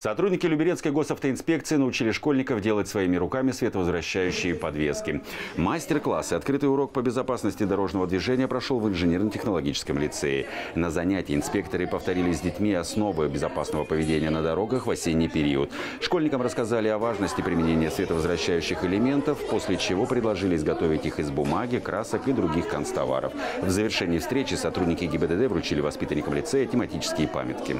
Сотрудники Люберецкой госавтоинспекции научили школьников делать своими руками световозвращающие подвески. Мастер-класс и открытый урок по безопасности дорожного движения прошел в Инженерно-технологическом лицее. На занятии инспекторы повторили с детьми основы безопасного поведения на дорогах в осенний период. Школьникам рассказали о важности применения световозвращающих элементов, после чего предложили изготовить их из бумаги, красок и других канцтоваров. В завершении встречи сотрудники ГИБДД вручили воспитанникам лицея тематические памятки.